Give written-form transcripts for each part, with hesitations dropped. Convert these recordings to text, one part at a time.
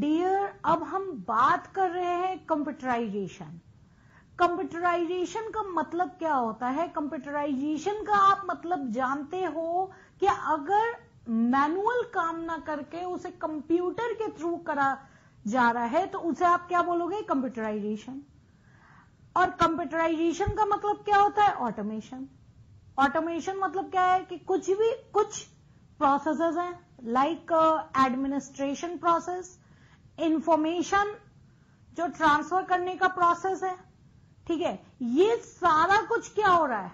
Dear, अब हम बात कर रहे हैं कंप्यूटराइजेशन। कंप्यूटराइजेशन का मतलब क्या होता है? कंप्यूटराइजेशन का आप मतलब जानते हो कि अगर मैनुअल काम ना करके उसे कंप्यूटर के थ्रू करा जा रहा है तो उसे आप क्या बोलोगे? कंप्यूटराइजेशन। और कंप्यूटराइजेशन का मतलब क्या होता है? ऑटोमेशन। ऑटोमेशन मतलब क्या है कि कुछ प्रोसेसेस हैं लाइक एडमिनिस्ट्रेशन प्रोसेस, इंफॉर्मेशन जो ट्रांसफर करने का प्रोसेस है, ठीक है, ये सारा कुछ क्या हो रहा है?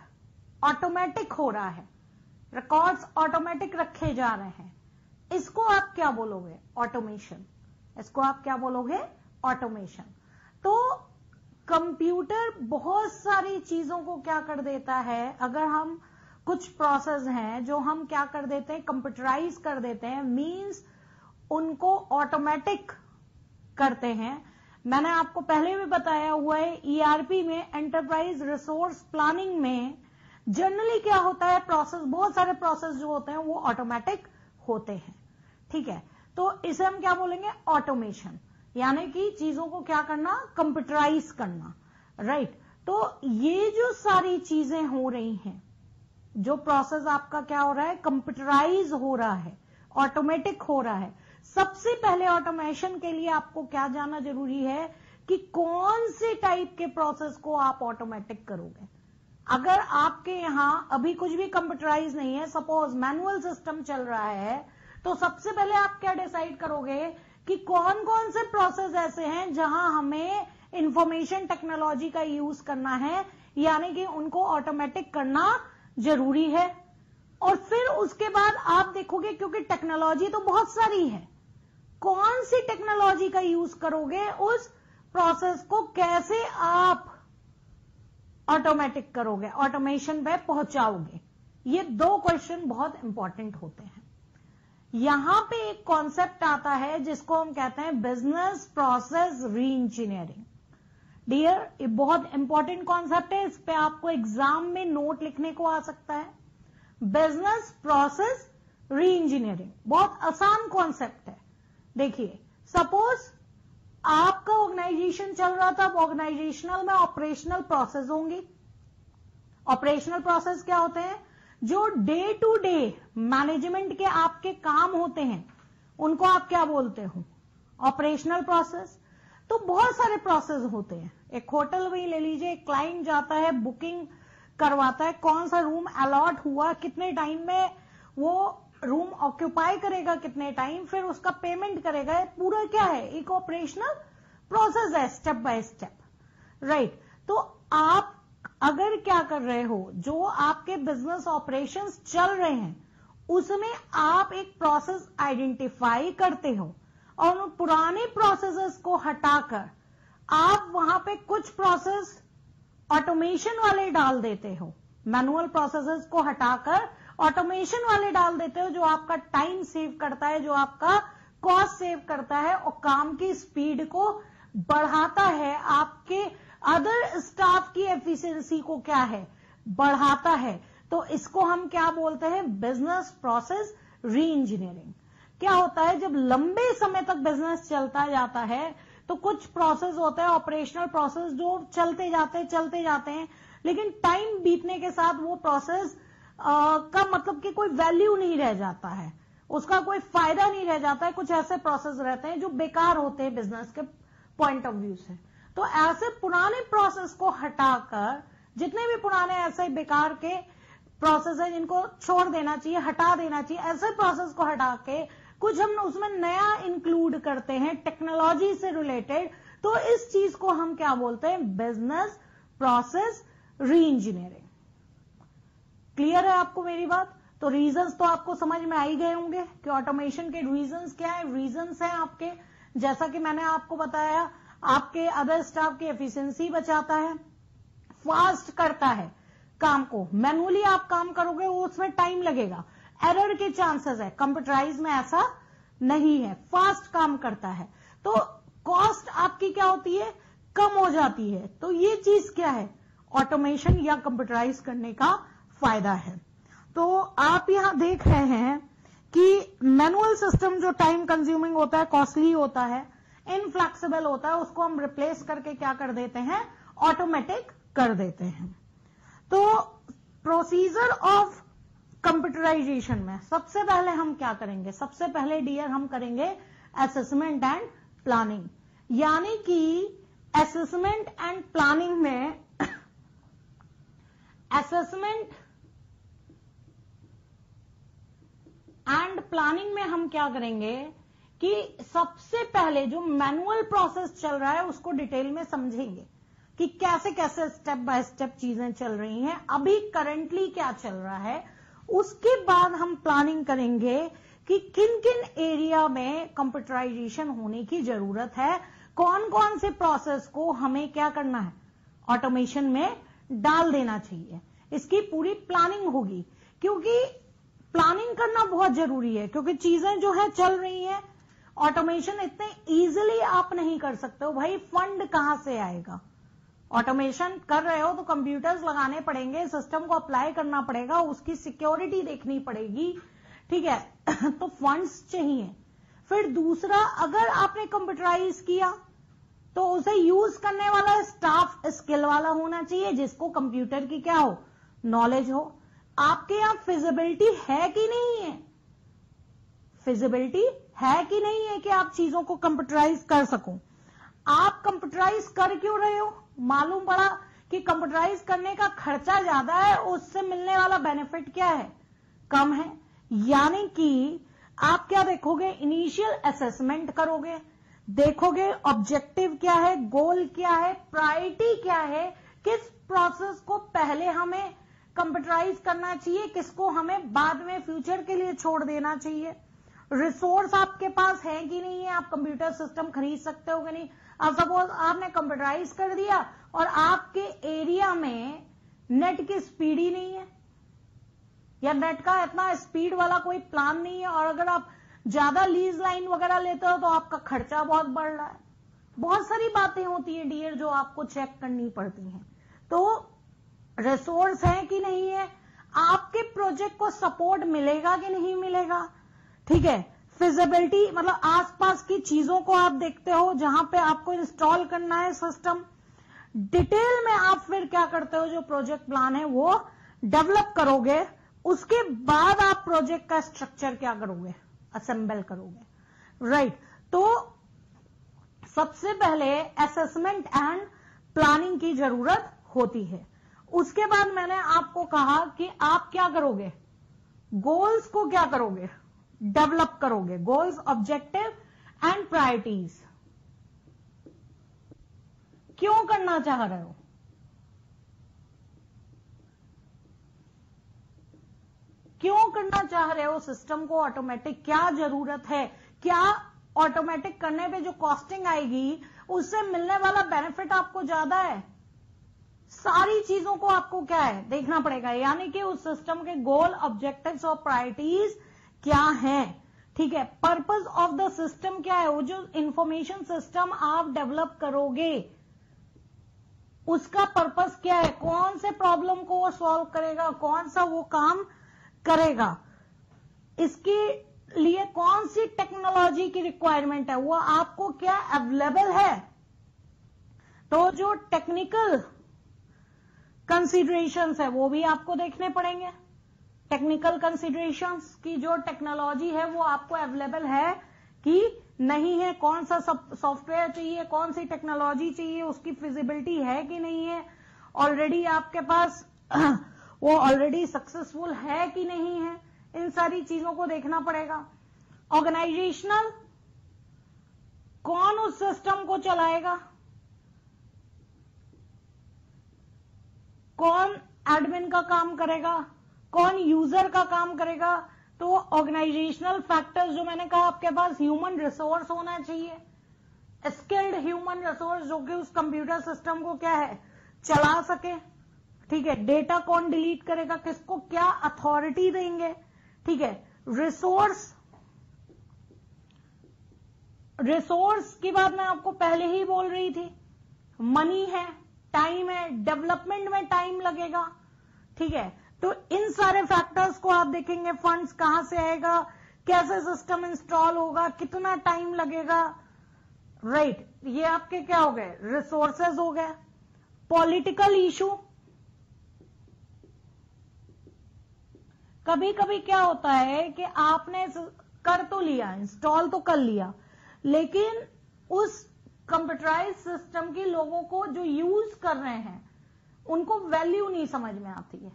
ऑटोमेटिक हो रहा है। रिकॉर्ड्स ऑटोमेटिक रखे जा रहे हैं। इसको आप क्या बोलोगे? ऑटोमेशन। इसको आप क्या बोलोगे? ऑटोमेशन। तो कंप्यूटर बहुत सारी चीजों को क्या कर देता है, अगर हम कुछ प्रोसेस हैं जो हम क्या कर देते हैं, कंप्यूटराइज कर देते हैं, मींस उनको ऑटोमेटिक करते हैं। मैंने आपको पहले भी बताया हुआ है, ईआरपी में, एंटरप्राइज रिसोर्स प्लानिंग में जनरली क्या होता है, प्रोसेस, बहुत सारे प्रोसेस जो होते हैं वो ऑटोमेटिक होते हैं, ठीक है। तो इसे हम क्या बोलेंगे? ऑटोमेशन, यानी कि चीजों को क्या करना, कंप्यूटराइज करना, राइट। तो ये जो सारी चीजें हो रही हैं, जो प्रोसेस आपका क्या हो रहा है, कंप्यूटराइज हो रहा है, ऑटोमेटिक हो रहा है। सबसे पहले ऑटोमेशन के लिए आपको क्या जानना जरूरी है कि कौन से टाइप के प्रोसेस को आप ऑटोमेटिक करोगे। अगर आपके यहां अभी कुछ भी कंप्यूटराइज नहीं है, सपोज मैनुअल सिस्टम चल रहा है, तो सबसे पहले आप क्या डिसाइड करोगे कि कौन कौन से प्रोसेस ऐसे हैं जहां हमें इंफॉर्मेशन टेक्नोलॉजी का यूज करना है, यानी कि उनको ऑटोमेटिक करना जरूरी है। और फिर उसके बाद आप देखोगे, क्योंकि टेक्नोलॉजी तो बहुत सारी है, कौन सी टेक्नोलॉजी का यूज करोगे, उस प्रोसेस को कैसे आप ऑटोमेटिक करोगे, ऑटोमेशन पे पहुंचाओगे। ये दो क्वेश्चन बहुत इंपॉर्टेंट होते हैं। यहां पे एक कॉन्सेप्ट आता है जिसको हम कहते हैं बिजनेस प्रोसेस री इंजीनियरिंग। डियर, ये बहुत इंपॉर्टेंट कॉन्सेप्ट है, इस पे आपको एग्जाम में नोट लिखने को आ सकता है। बिजनेस प्रोसेस री इंजीनियरिंग बहुत आसान कॉन्सेप्ट है। देखिए, सपोज आपका ऑर्गेनाइजेशन चल रहा था, अब ऑर्गेनाइजेशनल में ऑपरेशनल प्रोसेस होंगी। ऑपरेशनल प्रोसेस क्या होते हैं? जो डे टू डे मैनेजमेंट के आपके काम होते हैं उनको आप क्या बोलते हो? Operational process. तो बहुत सारे प्रोसेस होते हैं। एक होटल भी ले लीजिए, एक क्लाइंट जाता है, बुकिंग करवाता है, कौन सा रूम अलॉट हुआ, कितने टाइम में वो रूम ऑक्यूपाई करेगा, कितने टाइम, फिर उसका पेमेंट करेगा, पूरा क्या है, एक ऑपरेशनल प्रोसेस है, स्टेप बाय स्टेप, राइट। तो आप अगर क्या कर रहे हो, जो आपके बिजनेस ऑपरेशंस चल रहे हैं उसमें आप एक प्रोसेस आइडेंटिफाई करते हो और उन पुराने प्रोसेसेस को हटाकर आप वहां पे कुछ प्रोसेस ऑटोमेशन वाले डाल देते हो, मैनुअल प्रोसेसेस को हटाकर ऑटोमेशन वाले डाल देते हो, जो आपका टाइम सेव करता है, जो आपका कॉस्ट सेव करता है और काम की स्पीड को बढ़ाता है, आपके अदर स्टाफ की एफिशिएंसी को क्या है, बढ़ाता है। तो इसको हम क्या बोलते हैं? बिजनेस प्रोसेस री इंजीनियरिंग। क्या होता है, जब लंबे समय तक बिजनेस चलता जाता है तो कुछ प्रोसेस होता है, ऑपरेशनल प्रोसेस, जो चलते जाते हैं, लेकिन टाइम बीतने के साथ वो प्रोसेस का मतलब कि कोई वैल्यू नहीं रह जाता है, उसका कोई फायदा नहीं रह जाता है। कुछ ऐसे प्रोसेस रहते हैं जो बेकार होते हैं बिजनेस के पॉइंट ऑफ व्यू से। तो ऐसे पुराने प्रोसेस को हटाकर, जितने भी पुराने ऐसे बेकार के प्रोसेस है जिनको छोड़ देना चाहिए, हटा देना चाहिए, ऐसे प्रोसेस को हटा के कुछ हम उसमें नया इंक्लूड करते हैं टेक्नोलॉजी से रिलेटेड, तो इस चीज को हम क्या बोलते हैं? बिजनेस प्रोसेस री इंजीनियरिंग। क्लियर है आपको मेरी बात? तो रीजंस तो आपको समझ में आ ही गए होंगे कि ऑटोमेशन के रीजंस क्या है। रीजंस हैं आपके, जैसा कि मैंने आपको बताया, आपके अदर स्टाफ की एफिशिएंसी बचाता है, फास्ट करता है काम को। मैनुअली आप काम करोगे वो उसमें टाइम लगेगा, एरर के चांसेस है, कंप्यूटराइज में ऐसा नहीं है, फास्ट काम करता है, तो कॉस्ट आपकी क्या होती है, कम हो जाती है। तो ये चीज क्या है, ऑटोमेशन या कंप्यूटराइज करने का फायदा है। तो आप यहां देख रहे हैं कि मैनुअल सिस्टम जो टाइम कंज्यूमिंग होता है, कॉस्टली होता है, इनफ्लेक्सिबल होता है, उसको हम रिप्लेस करके क्या कर देते हैं, ऑटोमेटिक कर देते हैं। तो प्रोसीजर ऑफ कंप्यूटराइजेशन में सबसे पहले हम क्या करेंगे, सबसे पहले डियर हम करेंगे असेसमेंट एंड प्लानिंग, यानी कि असेसमेंट एंड प्लानिंग में असेसमेंट एंड प्लानिंग में हम क्या करेंगे कि सबसे पहले जो मैनुअल प्रोसेस चल रहा है उसको डिटेल में समझेंगे कि कैसे कैसे स्टेप बाय स्टेप चीजें चल रही हैं, अभी करंटली क्या चल रहा है। उसके बाद हम प्लानिंग करेंगे कि किन किन एरिया में कंप्यूटराइजेशन होने की जरूरत है, कौन कौन से प्रोसेस को हमें क्या करना है, ऑटोमेशन में डाल देना चाहिए। इसकी पूरी प्लानिंग होगी, क्योंकि प्लानिंग करना बहुत जरूरी है, क्योंकि चीजें जो है चल रही हैं, ऑटोमेशन इतने इजीली आप नहीं कर सकते हो। भाई फंड कहां से आएगा, ऑटोमेशन कर रहे हो तो कंप्यूटर्स लगाने पड़ेंगे, सिस्टम को अप्लाई करना पड़ेगा, उसकी सिक्योरिटी देखनी पड़ेगी, ठीक है, तो फंड्स चाहिए। फिर दूसरा, अगर आपने कंप्यूटराइज किया तो उसे यूज करने वाला स्टाफ स्किल वाला होना चाहिए, जिसको कंप्यूटर की क्या हो, नॉलेज हो। आपके यहां फिजिबिलिटी है कि नहीं है, फिजिबिलिटी है कि नहीं है कि आप चीजों को कंप्यूटराइज कर सको। आप कंप्यूटराइज कर क्यों रहे हो, मालूम पड़ा कि कंप्यूटराइज करने का खर्चा ज्यादा है, उससे मिलने वाला बेनिफिट क्या है, कम है। यानी कि आप क्या देखोगे, इनिशियल असेसमेंट करोगे, देखोगे ऑब्जेक्टिव क्या है, गोल क्या है, प्रायोरिटी क्या है, किस प्रोसेस को पहले हमें कंप्यूटराइज करना चाहिए, किसको हमें बाद में फ्यूचर के लिए छोड़ देना चाहिए। रिसोर्स आपके पास है कि नहीं है, आप कंप्यूटर सिस्टम खरीद सकते हो कि नहीं। अब सपोज आपने कंप्यूटराइज कर दिया और आपके एरिया में नेट की स्पीड ही नहीं है, या नेट का इतना स्पीड वाला कोई प्लान नहीं है, और अगर आप ज्यादा लीज लाइन वगैरह लेते हो तो आपका खर्चा बहुत बढ़ रहा है। बहुत सारी बातें होती है डियर जो आपको चेक करनी पड़ती हैं। तो रिसोर्स है कि नहीं है, आपके प्रोजेक्ट को सपोर्ट मिलेगा कि नहीं मिलेगा, ठीक है। फिजिबिलिटी मतलब आसपास की चीजों को आप देखते हो जहां पे आपको इंस्टॉल करना है सिस्टम। डिटेल में आप फिर क्या करते हो, जो प्रोजेक्ट प्लान है वो डेवलप करोगे, उसके बाद आप प्रोजेक्ट का स्ट्रक्चर क्या करोगे, असेंबल करोगे, राइट। तो सबसे पहले असेसमेंट एंड प्लानिंग की जरूरत होती है। उसके बाद मैंने आपको कहा कि आप क्या करोगे, गोल्स को क्या करोगे, डेवलप करोगे, गोल्स, ऑब्जेक्टिव एंड प्रायोरिटीज। क्यों करना चाह रहे हो, क्यों करना चाह रहे हो सिस्टम को ऑटोमेटिक, क्या जरूरत है, क्या ऑटोमेटिक करने पे जो कॉस्टिंग आएगी उससे मिलने वाला बेनिफिट आपको ज्यादा है। सारी चीजों को आपको क्या है देखना पड़ेगा, यानी कि उस सिस्टम के गोल, ऑब्जेक्टिव्स और प्रायोरिटीज क्या है, ठीक है। पर्पस ऑफ द सिस्टम क्या है, वो जो इंफॉर्मेशन सिस्टम आप डेवलप करोगे उसका पर्पस क्या है, कौन से प्रॉब्लम को वो सॉल्व करेगा, कौन सा वो काम करेगा, इसके लिए कौन सी टेक्नोलॉजी की रिक्वायरमेंट है, वो आपको क्या अवेलेबल है। तो जो टेक्निकल कंसीडरेशंस है वो भी आपको देखने पड़ेंगे, टेक्निकल कंसिडरेशंस की जो टेक्नोलॉजी है वो आपको अवेलेबल है कि नहीं है, कौन सा सॉफ्टवेयर चाहिए, कौन सी टेक्नोलॉजी चाहिए, उसकी फिजिबिलिटी है कि नहीं है, ऑलरेडी आपके पास वो ऑलरेडी सक्सेसफुल है कि नहीं है, इन सारी चीजों को देखना पड़ेगा। ऑर्गेनाइजेशनल, कौन उस सिस्टम को चलाएगा, कौन एडमिन का काम करेगा, कौन यूजर का काम करेगा। तो ऑर्गेनाइजेशनल फैक्टर्स जो मैंने कहा, आपके पास ह्यूमन रिसोर्स होना चाहिए, स्किल्ड ह्यूमन रिसोर्स जो कि उस कंप्यूटर सिस्टम को क्या है चला सके, ठीक है। डेटा कौन डिलीट करेगा, किसको क्या अथॉरिटी देंगे, ठीक है। रिसोर्स की बात मैं आपको पहले ही बोल रही थी, मनी है, टाइम है, डेवलपमेंट में टाइम लगेगा, ठीक है। तो इन सारे फैक्टर्स को आप देखेंगे, फंड्स कहां से आएगा, कैसे सिस्टम इंस्टॉल होगा, कितना टाइम लगेगा, राइट ये आपके क्या हो गए, रिसोर्सेज हो गए। पॉलिटिकल इशू, कभी कभी क्या होता है कि आपने कर तो लिया, इंस्टॉल तो कर लिया, लेकिन उस कंप्यूटराइज सिस्टम की लोगों को जो यूज कर रहे हैं उनको वैल्यू नहीं समझ में आती है,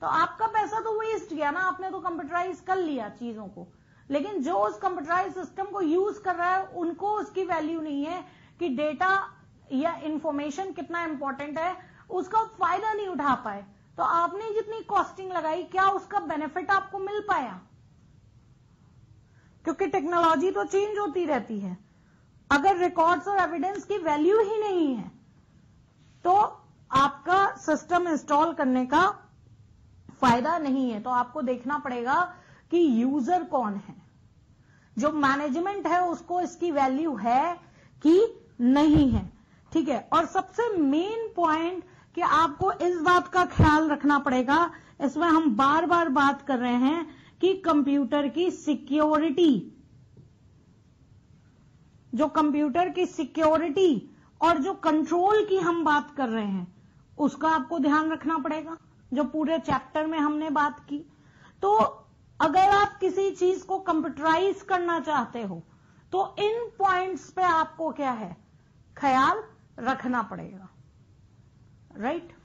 तो आपका पैसा तो वेस्ट गया ना, आपने तो कंप्यूटराइज कर लिया चीजों को, लेकिन जो उस कंप्यूटराइज सिस्टम को यूज कर रहा है उनको उसकी वैल्यू नहीं है कि डेटा या इंफॉर्मेशन कितना इंपॉर्टेंट है, उसका फायदा नहीं उठा पाए। तो आपने जितनी कॉस्टिंग लगाई क्या उसका बेनिफिट आपको मिल पाया, क्योंकि टेक्नोलॉजी तो चेंज होती रहती है। अगर रिकॉर्ड्स और एविडेंस की वैल्यू ही नहीं है तो आपका सिस्टम इंस्टॉल करने का फायदा नहीं है। तो आपको देखना पड़ेगा कि यूजर कौन है, जो मैनेजमेंट है उसको इसकी वैल्यू है कि नहीं है, ठीक है। और सबसे मेन पॉइंट कि आपको इस बात का ख्याल रखना पड़ेगा, इसमें हम बार बार बात कर रहे हैं कि कंप्यूटर की सिक्योरिटी, जो कंप्यूटर की सिक्योरिटी और जो कंट्रोल की हम बात कर रहे हैं उसका आपको ध्यान रखना पड़ेगा, जो पूरे चैप्टर में हमने बात की। तो अगर आप किसी चीज को कंप्यूटराइज करना चाहते हो तो इन पॉइंट्स पे आपको क्या है, ख्याल रखना पड़ेगा, राइट।